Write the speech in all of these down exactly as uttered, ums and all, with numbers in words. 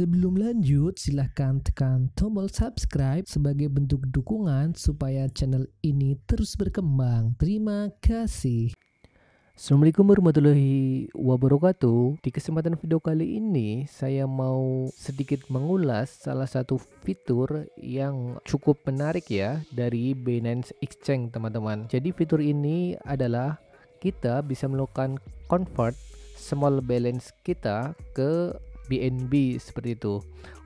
Sebelum lanjut, silahkan tekan tombol subscribe sebagai bentuk dukungan supaya channel ini terus berkembang. Terima kasih. Assalamualaikum warahmatullahi wabarakatuh. Di kesempatan video kali ini, saya mau sedikit mengulas salah satu fitur yang cukup menarik ya dari Binance Exchange, teman-teman. Jadi fitur ini adalah kita bisa melakukan convert small balance kita ke B N B seperti itu.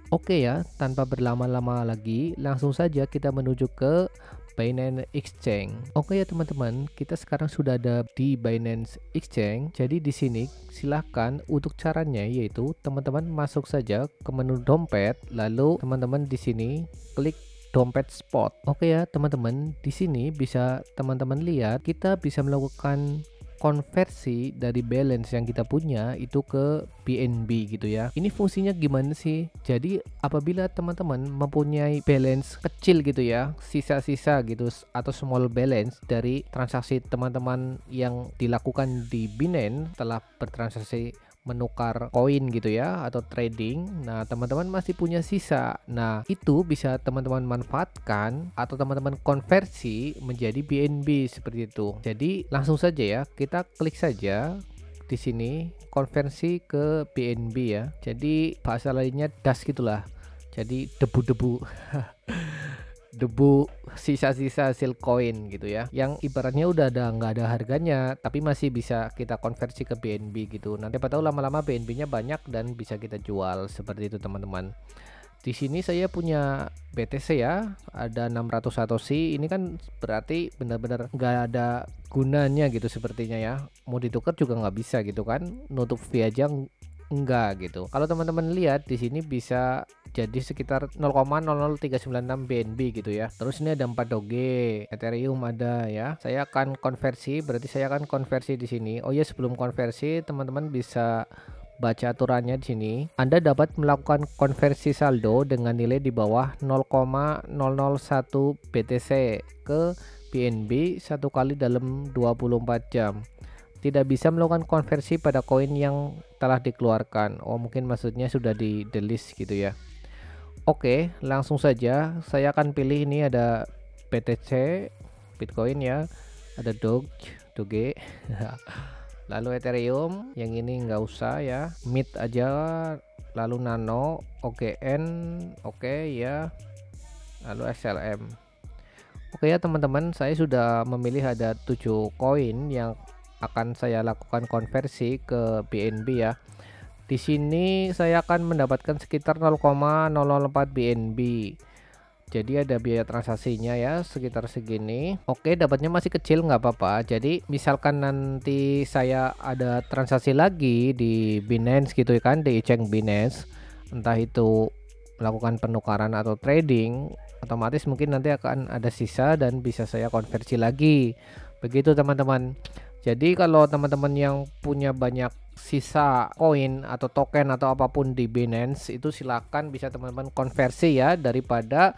Oke ya, tanpa berlama-lama lagi, langsung saja kita menuju ke Binance Exchange. Oke ya teman-teman, kita sekarang sudah ada di Binance Exchange. Jadi di sini silahkan untuk caranya yaitu teman-teman masuk saja ke menu dompet, lalu teman-teman di sini klik dompet spot. Oke ya teman-teman, di sini bisa teman-teman lihat kita bisa melakukan konversi dari balance yang kita punya itu ke B N B gitu ya. Ini fungsinya gimana sih? Jadi apabila teman-teman mempunyai balance kecil gitu ya, sisa-sisa gitu atau small balance dari transaksi teman-teman yang dilakukan di Binance setelah bertransaksi menukar koin gitu ya atau trading. Nah, teman-teman masih punya sisa. Nah, itu bisa teman-teman manfaatkan atau teman-teman konversi menjadi B N B seperti itu. Jadi, langsung saja ya, kita klik saja di sini konversi ke B N B ya. Jadi, bahasa lainnya das gitulah. Jadi, debu-debu. debu sisa-sisa hasil koin gitu ya, yang ibaratnya udah ada nggak ada harganya tapi masih bisa kita konversi ke B N B gitu. Nanti apa tahu lama-lama B N B-nya banyak dan bisa kita jual seperti itu teman-teman. Di sini saya punya B T C ya, ada enam ratus Satoshi. Ini kan berarti benar-benar nggak ada gunanya gitu sepertinya ya, mau ditukar juga nggak bisa gitu kan, nutup fee aja enggak gitu. Kalau teman-teman lihat di sini bisa jadi sekitar nol koma nol nol tiga sembilan enam B N B gitu ya. Terus ini ada empat DOGE, Ethereum ada ya. Saya akan konversi, berarti saya akan konversi di sini. Oh ya, sebelum konversi teman-teman bisa baca aturannya di sini. Anda dapat melakukan konversi saldo dengan nilai di bawah nol koma nol nol satu B T C ke B N B satu kali dalam dua puluh empat jam. Tidak bisa melakukan konversi pada koin yang telah dikeluarkan. Oh, mungkin maksudnya sudah di delist gitu ya. Oke, langsung saja saya akan pilih ini, ada B T C Bitcoin ya, ada doge doge lalu Ethereum, yang ini nggak usah ya, mid aja, lalu Nano, O G N, oke ya, lalu S L M. Oke ya teman-teman, saya sudah memilih ada tujuh koin yang akan saya lakukan konversi ke B N B ya. Di sini saya akan mendapatkan sekitar nol koma nol nol empat B N B. Jadi ada biaya transaksinya ya sekitar segini. Oke, dapatnya masih kecil nggak apa-apa. Jadi misalkan nanti saya ada transaksi lagi di Binance gitu kan, di exchange Binance, entah itu melakukan penukaran atau trading, otomatis mungkin nanti akan ada sisa dan bisa saya konversi lagi. Begitu teman-teman. Jadi kalau teman-teman yang punya banyak sisa koin atau token atau apapun di Binance itu silahkan bisa teman-teman konversi ya, daripada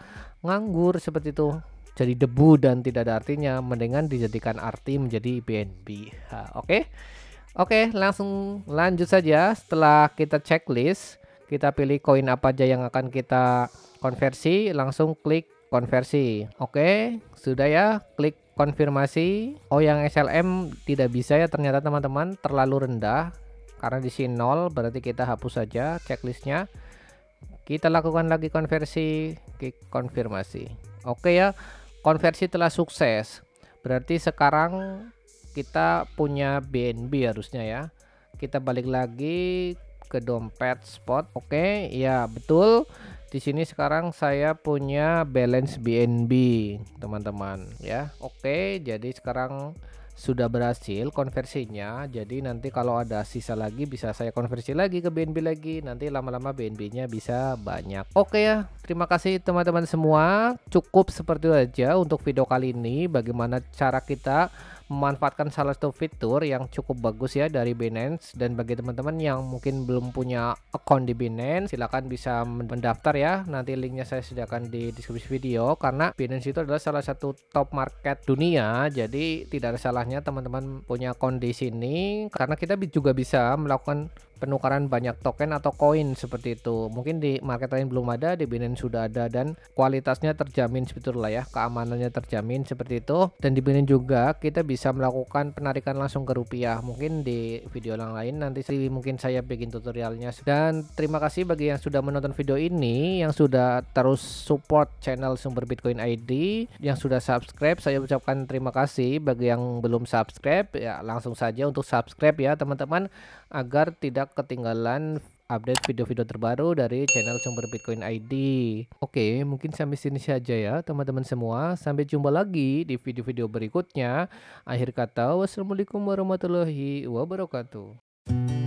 nganggur seperti itu jadi debu dan tidak ada artinya, mendingan dijadikan arti menjadi B N B. Oke, oke langsung lanjut saja. Setelah kita checklist, kita pilih koin apa aja yang akan kita konversi, langsung klik konversi. Oke, sudah ya, klik konfirmasi. Oh, yang S L M tidak bisa ya ternyata teman-teman, terlalu rendah karena di sini nol, berarti kita hapus saja checklistnya. Kita lakukan lagi konversi, klik konfirmasi. Oke ya, konversi telah sukses. Berarti sekarang kita punya B N B harusnya ya. Kita balik lagi ke dompet spot. Oke ya, betul. Di sini sekarang saya punya balance B N B teman-teman ya. Oke, jadi sekarang sudah berhasil konversinya. Jadi nanti kalau ada sisa lagi bisa saya konversi lagi ke B N B lagi. Nanti lama-lama B N B-nya bisa banyak. Oke ya, terima kasih teman-teman semua. Cukup seperti itu aja untuk video kali ini, bagaimana cara kita memanfaatkan salah satu fitur yang cukup bagus ya dari Binance. Dan bagi teman-teman yang mungkin belum punya account di Binance, silahkan bisa mendaftar ya, nanti linknya saya sediakan di deskripsi video, karena Binance itu adalah salah satu top market dunia. Jadi tidak ada salahnya teman-teman punya account di sini, karena kita juga bisa melakukan penukaran banyak token atau koin seperti itu. Mungkin di market lain belum ada, di Binance sudah ada dan kualitasnya terjamin seperti itulah ya, keamanannya terjamin seperti itu. Dan di Binance juga kita bisa melakukan penarikan langsung ke rupiah. Mungkin di video yang lain nanti mungkin saya bikin tutorialnya. Dan terima kasih bagi yang sudah menonton video ini, yang sudah terus support channel Sumber Bitcoin I D, yang sudah subscribe saya ucapkan terima kasih. Bagi yang belum subscribe ya langsung saja untuk subscribe ya teman-teman, agar tidak ketinggalan update video-video terbaru dari channel Sumber Bitcoin I D. Oke, mungkin sampai sini saja ya teman-teman semua. Sampai jumpa lagi di video-video berikutnya. Akhir kata, wassalamualaikum warahmatullahi wabarakatuh.